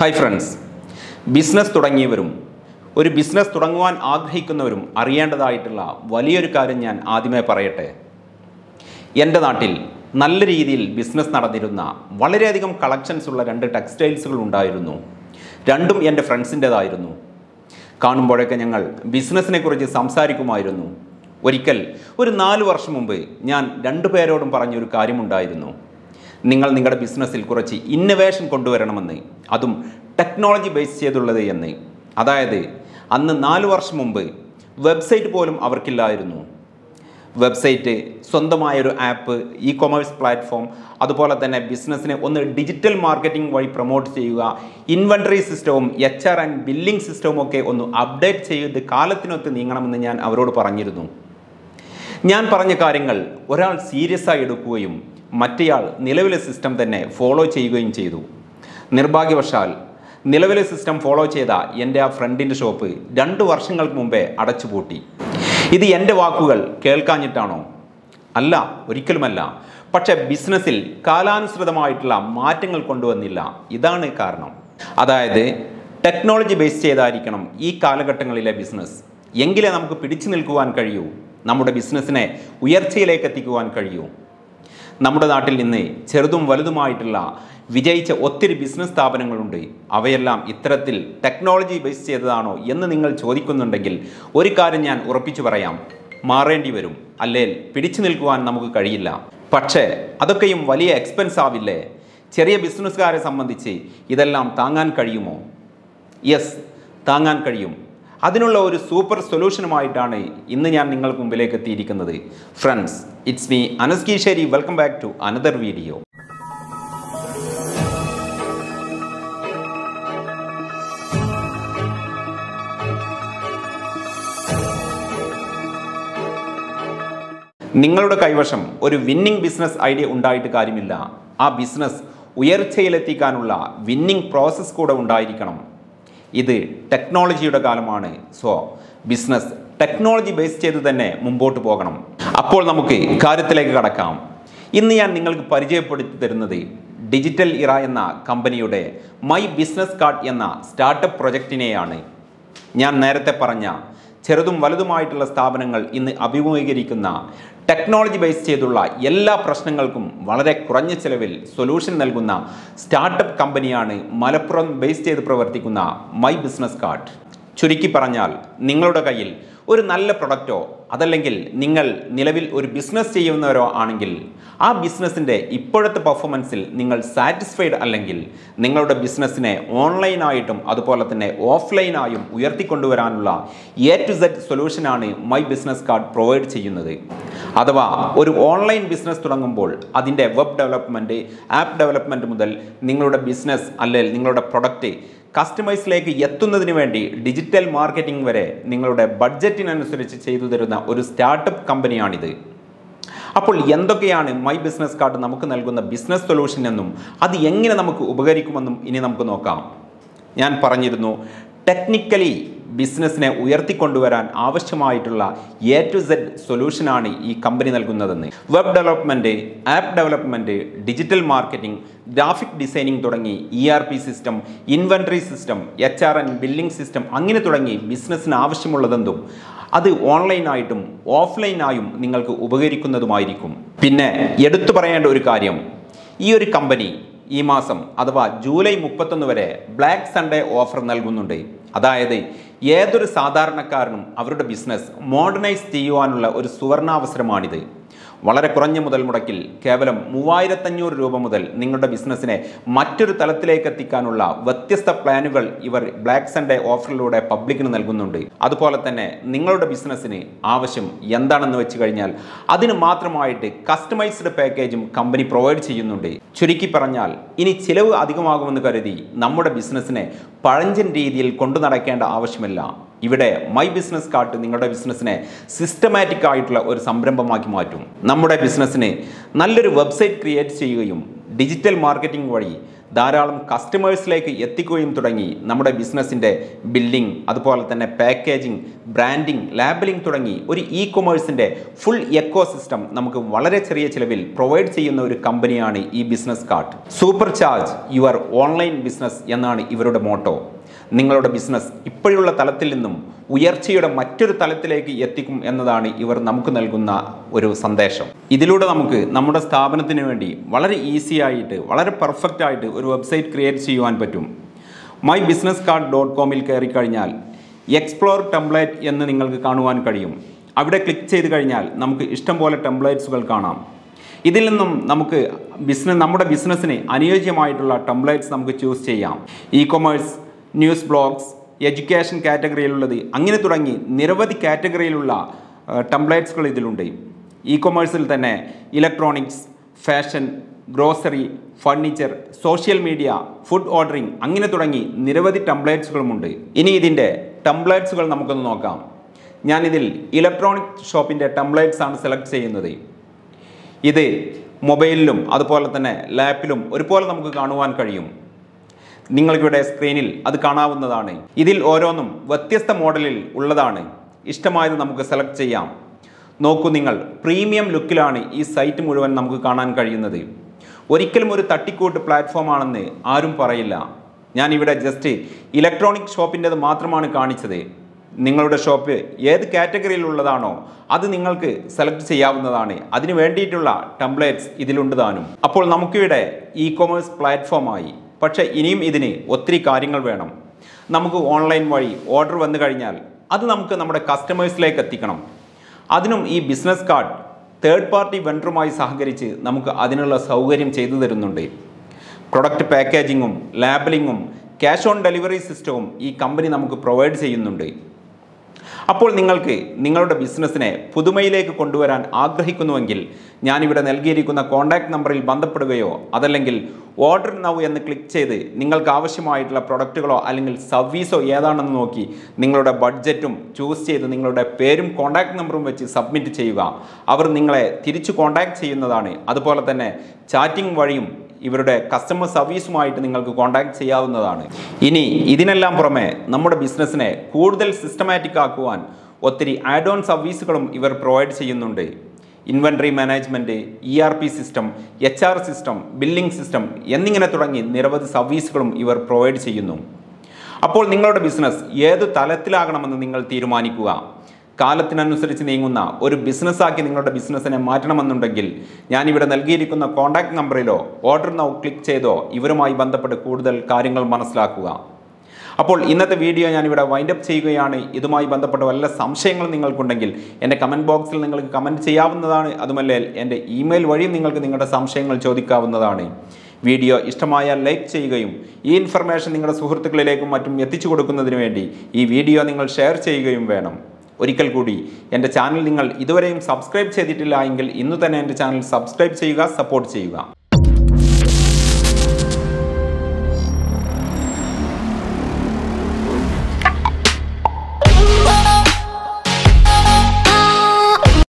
Hi friends, business തുടങ്ങിയവരും ഒരു business തുടങ്ങുവാൻ ആഗ്രഹിക്കുന്നവരും അറിയേണ്ടതായിട്ടുള്ള വലിയൊരു കാര്യം ഞാൻ ആദ്യമേ പറയട്ടെ. എൻ്റെ നാട്ടിൽ നല്ല രീതിയിൽ ബിസിനസ് നടന്നിരുന്ന വളരെയധികം കളക്ഷൻസ് ഉള്ള രണ്ട് ടെക്സ്റ്റൈൽസുകൾ ഉണ്ടായിരുന്നു. രണ്ടും എൻ്റെ ഫ്രണ്ട്സിൻ്റേതായിരുന്നു. കാണുമ്പോഴൊക്കെ ഞങ്ങൾ ബിസിനസ്സിനെ കുറിച്ച് സംസാരിക്കുമായിരുന്നു. ഒരിക്കൽ ഒരു 4 വർഷം മുമ്പ് ഞാൻ രണ്ടുപേരോടും പറഞ്ഞൊരു കാര്യമുണ്ടായിരുന്നു. നിങ്ങൾ നിങ്ങളുടെ ബിസിനസ്സിൽ കുറച്ച് ഇന്നവേഷൻ കൊണ്ടുവരണമെന്ന്, അതും ടെക്നോളജി ബേസ് ചെയ്തുള്ളത് എന്ന്. അതായത് അന്ന് 4 വർഷം മുമ്പ് വെബ്സൈറ്റ് പോലും അവർക്കില്ലായിരുന്നു. വെബ്സൈറ്റ്, സ്വന്തമായൊരു ആപ്പ്, ഇ കൊമേഴ്സ് പ്ലാറ്റ്ഫോം, അതുപോലെ തന്നെ ബിസിനസ്സിനെ ഒന്ന് ഡിജിറ്റൽ മാർക്കറ്റിംഗ് വഴി പ്രൊമോട്ട് ചെയ്യുക, ഇൻവെൻ്ററി സിസ്റ്റവും HR ആൻഡ് ബില്ലിംഗ് സിസ്റ്റവും ഒക്കെ ഒന്ന് അപ്ഡേറ്റ് ചെയ്ത് കാലത്തിനൊത്ത് നീങ്ങണമെന്ന് ഞാൻ അവരോട് പറഞ്ഞിരുന്നു. ഞാൻ പറഞ്ഞ കാര്യങ്ങൾ ഒരാൾ സീരിയസായി എടുക്കുകയും മറ്റേയാൾ നിലവിലെ സിസ്റ്റം തന്നെ ഫോളോ ചെയ്യുകയും ചെയ്തു. നിർഭാഗ്യവശാൽ നിലവിലെ സിസ്റ്റം ഫോളോ ചെയ്ത എൻ്റെ ആ ഫ്രണ്ടിൻ്റെ ഷോപ്പ് 2 വർഷങ്ങൾക്ക് മുമ്പേ അടച്ചുപൂട്ടി. ഇത് എൻ്റെ വാക്കുകൾ കേൾക്കാഞ്ഞിട്ടാണോ? അല്ല, ഒരിക്കലുമല്ല. പക്ഷെ ബിസിനസ്സിൽ കാലാനുസൃതമായിട്ടുള്ള മാറ്റങ്ങൾ കൊണ്ടുവന്നില്ല. ഇതാണ് കാരണം. അതായത് ടെക്നോളജി ബേസ് ചെയ്തായിരിക്കണം ഈ കാലഘട്ടങ്ങളിലെ ബിസിനസ്. എങ്കിലേ നമുക്ക് പിടിച്ചു നിൽക്കുവാൻ കഴിയൂ, നമ്മുടെ ബിസിനസ്സിനെ ഉയർച്ചയിലേക്ക് എത്തിക്കുവാൻ കഴിയൂ. നമ്മുടെ നാട്ടിൽ നിന്ന് ചെറുതും വലുതുമായിട്ടുള്ള വിജയിച്ച ഒത്തിരി ബിസിനസ് സ്ഥാപനങ്ങളുണ്ട്. അവയെല്ലാം ഇത്തരത്തിൽ ടെക്നോളജി ബേസ് ചെയ്തതാണോ എന്ന് നിങ്ങൾ ചോദിക്കുന്നുണ്ടെങ്കിൽ ഒരു കാര്യം ഞാൻ ഉറപ്പിച്ചു പറയാം, മാറേണ്ടി വരും. അല്ലെങ്കിൽ പിടിച്ചു നിൽക്കുവാൻ നമുക്ക് കഴിയില്ല. പക്ഷേ അതൊക്കെയും വലിയ എക്സ്പെൻസ് ആവില്ലേ? ചെറിയ ബിസിനസ്സുകാരെ സംബന്ധിച്ച് ഇതെല്ലാം താങ്ങാൻ കഴിയുമോ? യെസ്, താങ്ങാൻ കഴിയും. അതിനുള്ള ഒരു സൂപ്പർ സൊല്യൂഷനുമായിട്ടാണ് ഇന്ന് ഞാൻ നിങ്ങൾക്ക് മുമ്പിലേക്ക് എത്തിയിരിക്കുന്നത്. Friends, it's me Anas Keeshery. Welcome back to another video. നിങ്ങളുടെ കൈവശം ഒരു വിന്നിംഗ് ബിസിനസ് ഐഡിയ ഉണ്ടായിട്ട് കാര്യമില്ല. ആ ബിസിനസ് ഉയർച്ചയിലെത്തിക്കാനുള്ള വിന്നിംഗ് പ്രോസസ്സ് കൂടെ ഉണ്ടായിരിക്കണം. ഇത് ടെക്നോളജിയുടെ കാലമാണ്. സോ ബിസിനസ് ടെക്നോളജി ബേസ് ചെയ്ത് തന്നെ മുമ്പോട്ട് പോകണം. അപ്പോൾ നമുക്ക് കാര്യത്തിലേക്ക് കടക്കാം. ഇന്ന് ഞാൻ നിങ്ങൾക്ക് പരിചയപ്പെടുത്തി തരുന്നത് ഡിജിറ്റൽ ഇറ എന്ന കമ്പനിയുടെ മൈ ബിസിനസ് കാർട്ട് എന്ന സ്റ്റാർട്ടപ്പ് പ്രൊജക്റ്റിനെയാണ്. ഞാൻ നേരത്തെ പറഞ്ഞ ചെറുതും വലുതുമായിട്ടുള്ള സ്ഥാപനങ്ങൾ ഇന്ന് അഭിമുഖീകരിക്കുന്ന ടെക്നോളജി ബേസ് ചെയ്തുള്ള എല്ലാ പ്രശ്നങ്ങൾക്കും വളരെ കുറഞ്ഞ ചെലവിൽ സൊല്യൂഷൻ നൽകുന്ന സ്റ്റാർട്ടപ്പ് കമ്പനിയാണ് മലപ്പുറം ബേസ് ചെയ്ത് പ്രവർത്തിക്കുന്ന മൈ ബിസിനസ് കാർട്ട്. ചുരുക്കി പറഞ്ഞാൽ, നിങ്ങളുടെ കയ്യിൽ ഒരു നല്ല പ്രൊഡക്റ്റോ അതല്ലെങ്കിൽ നിങ്ങൾ നിലവിൽ ഒരു ബിസിനസ് ചെയ്യുന്നവരോ ആണെങ്കിൽ ആ ബിസിനസ്സിൻ്റെ ഇപ്പോഴത്തെ പെർഫോമൻസിൽ നിങ്ങൾ സാറ്റിസ്ഫൈഡ് അല്ലെങ്കിൽ നിങ്ങളുടെ ബിസിനസ്സിനെ ഓൺലൈനായിട്ടും അതുപോലെ തന്നെ ഓഫ്ലൈനായും ഉയർത്തിക്കൊണ്ടുവരാനുള്ള A to Z സൊല്യൂഷനാണ് മൈ ബിസിനസ് കാർട്ട് പ്രൊവൈഡ് ചെയ്യുന്നത്. അഥവാ ഒരു ഓൺലൈൻ ബിസിനസ് തുടങ്ങുമ്പോൾ അതിൻ്റെ വെബ് ഡെവലപ്മെൻറ്റ്, ആപ്പ് ഡെവലപ്മെൻറ്റ് മുതൽ നിങ്ങളുടെ ബിസിനസ് അല്ലെങ്കിൽ നിങ്ങളുടെ പ്രൊഡക്റ്റ് കസ്റ്റമേഴ്സിലേക്ക് എത്തുന്നതിന് വേണ്ടി ഡിജിറ്റൽ മാർക്കറ്റിംഗ് വരെ നിങ്ങളുടെ ബഡ്ജറ്റിനനുസരിച്ച് ചെയ്തു തരുന്ന ഒരു സ്റ്റാർട്ടപ്പ് കമ്പനിയാണിത്. അപ്പോൾ എന്തൊക്കെയാണ് മൈ ബിസിനസ് കാർട്ട് നമുക്ക് നൽകുന്ന ബിസിനസ് സൊല്യൂഷൻ എന്നും അത് എങ്ങനെ നമുക്ക് ഉപകരിക്കുമെന്നും ഇനി നമുക്ക് നോക്കാം. ഞാൻ പറഞ്ഞിരുന്നു, ടെക്നിക്കലി ബിസിനസ്സിനെ ഉയർത്തിക്കൊണ്ടുവരാൻ ആവശ്യമായിട്ടുള്ള A to Z സൊല്യൂഷനാണ് ഈ കമ്പനി നൽകുന്നതെന്ന്. Web development, app development, digital marketing, graphic designing തുടങ്ങി ERP system, inventory system, HR and billing system, അങ്ങനെ തുടങ്ങി ബിസിനസ്സിന് ആവശ്യമുള്ളതെന്തും അത് ഓൺലൈനായിട്ടും ഓഫ്ലൈനായും നിങ്ങൾക്ക് ഉപകരിക്കുന്നതുമായിരിക്കും. പിന്നെ എടുത്തു പറയേണ്ട ഒരു കാര്യം, ഈ ഒരു കമ്പനി ഈ മാസം അഥവാ ജൂലൈ 31 വരെ ബ്ലാക്ക് സൺഡേ ഓഫർ നൽകുന്നുണ്ട്. അതായത് ഏതൊരു സാധാരണക്കാരനും അവരുടെ ബിസിനസ് മോഡേണൈസ് ചെയ്യുവാനുള്ള ഒരു സുവർണാവസരമാണിത്. വളരെ കുറഞ്ഞ മുതൽ മുടക്കിൽ കേവലം 3500 രൂപ മുതൽ നിങ്ങളുടെ ബിസിനസ്സിനെ മറ്റൊരു തലത്തിലേക്ക് എത്തിക്കാനുള്ള വ്യത്യസ്ത പ്ലാനുകൾ ഇവർ ബ്ലാക്ക് സൺഡേ ഓഫറിലൂടെ പബ്ലിക്കിന് നൽകുന്നുണ്ട്. അതുപോലെ തന്നെ നിങ്ങളുടെ ബിസിനസ്സിന് ആവശ്യം എന്താണെന്ന് വെച്ച് കഴിഞ്ഞാൽ അതിന് മാത്രമായിട്ട് കസ്റ്റമൈസ്ഡ് പാക്കേജും കമ്പനി പ്രൊവൈഡ് ചെയ്യുന്നുണ്ട്. ചുരുക്കി പറഞ്ഞാൽ, ഇനി ചിലവ് അധികമാകുമെന്ന് കരുതി നമ്മുടെ ബിസിനസ്സിനെ പഴഞ്ചൻ രീതിയിൽ കൊണ്ടു നടക്കേണ്ട ആവശ്യമില്ല. ഇവിടെ മൈ ബിസിനസ് കാർട്ട് നിങ്ങളുടെ ബിസിനസ്സിനെ സിസ്റ്റമാറ്റിക് ആയിട്ടുള്ള ഒരു സംരംഭമാക്കി മാറ്റും. നമ്മുടെ ബിസിനസ്സിന് നല്ലൊരു വെബ്സൈറ്റ് ക്രിയേറ്റ് ചെയ്യുകയും ഡിജിറ്റൽ മാർക്കറ്റിംഗ് വഴി Daralam customers like Yetikuim Turangi, Namada business in the building, Adapolatan packaging, branding, labeling Turangi, or e commerce in the full ecosystem, Namaka Valerich level, provides a company on e business cart. Supercharge your online business Yanani Iveroda motto. നിങ്ങളുടെ business ഇപ്പോഴുള്ള തലത്തിൽ നിന്നും ഉയർച്ചയുടെ മറ്റൊരു തലത്തിലേക്ക് എത്തിക്കും എന്നതാണ് ഇവർ നമുക്ക് നൽകുന്ന ഒരു സന്ദേശം. ഇതിലൂടെ നമുക്ക് നമ്മുടെ സ്ഥാപനത്തിനു വേണ്ടി വളരെ ഈസി ആയിട്ട് വളരെ പെർഫെക്റ്റ് ആയിട്ട് ഒരു വെബ്സൈറ്റ് ക്രിയേറ്റ് ചെയ്യാൻ പറ്റും. mybusinesscart.com ൽ കയറി കഴിഞ്ഞാൽ എക്സ്പ്ലോർ ടെംപ്ലേറ്റ് എന്ന് നിങ്ങൾക്ക് കാണുവാൻ കഴിയും. അവിടെ ക്ലിക്ക് ചെയ്തു കഴിഞ്ഞാൽ നമുക്ക് ഇഷ്ടം പോലെ ടെംപ്ലേറ്റ്സുകൾ കാണാം. ഇതിൽ നിന്നും നമുക്ക് ബിസിനസ് നമ്മുടെ ബിസിനസിനെ അനുയോജ്യമായിട്ടുള്ള ടെംപ്ലേറ്റ്സ് നമുക്ക് ചൂസ് ചെയ്യാം. Ecommerce News blogs, education category, Angina Turangi, Niravati category templates, e-commerce, electronics, fashion, grocery, furniture, social media, food ordering, Angina Turangi, Niravati templates. Ini idinde templates namukku nokkam. Njan idil electronic shop inde templates aanu select cheyyunnathu. Idu mobileilum adupole thanne lapilum orupole namukku kaanuvan kaliyum. നിങ്ങൾക്കിവിടെ സ്ക്രീനിൽ അത് കാണാവുന്നതാണ്. ഇതിൽ ഓരോന്നും വ്യത്യസ്ത മോഡലിൽ ഉള്ളതാണ്. ഇഷ്ടമായത് നമുക്ക് സെലക്ട് ചെയ്യാം. നോക്കൂ നിങ്ങൾ പ്രീമിയം ലുക്കിലാണ് ഈ സൈറ്റ് മുഴുവൻ നമുക്ക് കാണാൻ കഴിയുന്നത്. ഒരിക്കലും ഒരു തട്ടിക്കൂട്ട് പ്ലാറ്റ്ഫോം ആണെന്ന് ആരും പറയില്ല. ഞാൻ ഇവിടെ ജസ്റ്റ് ഇലക്ട്രോണിക് ഷോപ്പിന്റേത് മാത്രമാണ് കാണിച്ചത്. നിങ്ങളുടെ ഷോപ്പ് ഏത് കാറ്റഗറിയിൽ ഉള്ളതാണോ അത് നിങ്ങൾക്ക് സെലക്ട് ചെയ്യാവുന്നതാണ്. അതിനു വേണ്ടിയിട്ടുള്ള ടെംപ്ലേറ്റ്സ് ഇതിലുണ്ട് താനും. അപ്പോൾ നമുക്കിവിടെ ഇ-കൊമേഴ്സ് പ്ലാറ്റ്ഫോമായി പക്ഷേ ഇനിയും ഇതിനെ ഒത്തിരി കാര്യങ്ങൾ വേണം. നമുക്ക് ഓൺലൈൻ വഴി ഓർഡർ വന്നു കഴിഞ്ഞാൽ അത് നമുക്ക് നമ്മുടെ കസ്റ്റമേഴ്സിലേക്ക് എത്തിക്കണം. അതിനും ഈ ബിസിനസ് കാർഡ് തേർഡ് പാർട്ടി വെണ്ടറുമായി സഹകരിച്ച് നമുക്ക് അതിനുള്ള സൗകര്യം ചെയ്തു തരുന്നുണ്ട്. പ്രൊഡക്റ്റ് പാക്കേജിങ്ങും ലാബലിങ്ങും ക്യാഷ് ഓൺ ഡെലിവറി സിസ്റ്റവും ഈ കമ്പനി നമുക്ക് പ്രൊവൈഡ് ചെയ്യുന്നുണ്ട്. അപ്പോൾ നിങ്ങൾക്ക് നിങ്ങളുടെ ബിസിനസിനെ പുതുമയിലേക്ക് കൊണ്ടുവരാൻ ആഗ്രഹിക്കുന്നുവെങ്കിൽ ഞാൻ ഇവിടെ നൽകിയിരിക്കുന്ന കോൺടാക്റ്റ് നമ്പറിൽ ബന്ധപ്പെടുകയോ അതല്ലെങ്കിൽ ഓർഡർ നൗ എന്ന് ക്ലിക്ക് ചെയ്ത് നിങ്ങൾക്ക് ആവശ്യമായിട്ടുള്ള പ്രൊഡക്റ്റുകളോ അല്ലെങ്കിൽ സർവീസോ ഏതാണെന്ന് നോക്കി നിങ്ങളുടെ ബഡ്ജറ്റും ചൂസ് ചെയ്ത് നിങ്ങളുടെ പേരും കോൺടാക്റ്റ് നമ്പറും വെച്ച് സബ്മിറ്റ് ചെയ്യുക. അവർ നിങ്ങളെ തിരിച്ചു കോൺടാക്റ്റ് ചെയ്യുന്നതാണ്. അതുപോലെ തന്നെ ചാറ്റിംഗ് വഴിയും ഇവരുടെ കസ്റ്റമർ സർവീസുമായിട്ട് നിങ്ങൾക്ക് കോൺടാക്ട് ചെയ്യാവുന്നതാണ്. ഇനി ഇതിനെല്ലാം പുറമെ നമ്മുടെ ബിസിനസ്സിനെ കൂടുതൽ സിസ്റ്റമാറ്റിക് ആക്കുവാൻ ഒത്തിരി ആഡ് ഓൺ സർവീസുകളും ഇവർ പ്രൊവൈഡ് ചെയ്യുന്നുണ്ട്. Inventory management, ERP system, HR system, billing system എന്നിങ്ങനെ തുടങ്ങി നിരവധി സർവീസുകളും ഇവർ പ്രൊവൈഡ് ചെയ്യുന്നു. അപ്പോൾ നിങ്ങളുടെ ബിസിനസ് ഏത് തലത്തിലാകണമെന്ന് നിങ്ങൾ തീരുമാനിക്കുക. കാലത്തിനനുസരിച്ച് നീങ്ങുന്ന ഒരു ബിസിനസ്സാക്കി നിങ്ങളുടെ ബിസിനസ്സിനെ മാറ്റണമെന്നുണ്ടെങ്കിൽ ഞാനിവിടെ നൽകിയിരിക്കുന്ന കോൺടാക്ട് നമ്പറിലോ ഓർഡർ നൗ ക്ലിക്ക് ചെയ്തോ ഇവരുമായി ബന്ധപ്പെട്ട് കൂടുതൽ കാര്യങ്ങൾ മനസ്സിലാക്കുക. അപ്പോൾ ഇന്നത്തെ വീഡിയോ ഞാനിവിടെ വൈൻഡപ്പ് ചെയ്യുകയാണ്. ഇതുമായി ബന്ധപ്പെട്ട വല്ല സംശയങ്ങളും നിങ്ങൾക്കുണ്ടെങ്കിൽ എൻ്റെ കമൻറ്റ് ബോക്സിൽ നിങ്ങൾക്ക് കമൻറ്റ് ചെയ്യാവുന്നതാണ്. അതുമല്ലേ എൻ്റെ ഇമെയിൽ വഴിയും നിങ്ങൾക്ക് നിങ്ങളുടെ സംശയങ്ങൾ ചോദിക്കാവുന്നതാണ്. വീഡിയോ ഇഷ്ടമായാൽ ലൈക്ക് ചെയ്യുകയും ഈ ഇൻഫർമേഷൻ നിങ്ങളുടെ സുഹൃത്തുക്കളിലേക്കും മറ്റും എത്തിച്ചു കൊടുക്കുന്നതിന് വേണ്ടി ഈ വീഡിയോ നിങ്ങൾ ഷെയർ ചെയ്യുകയും വേണം. ഒരിക്കൽ കൂടി എൻ്റെ ചാനൽ നിങ്ങൾ ഇതുവരെയും സബ്സ്ക്രൈബ് ചെയ്തിട്ടില്ല എങ്കിൽ ഇന്ന് തന്നെ എൻ്റെ ചാനൽ സബ്സ്ക്രൈബ് ചെയ്യുക, സപ്പോർട്ട് ചെയ്യുക.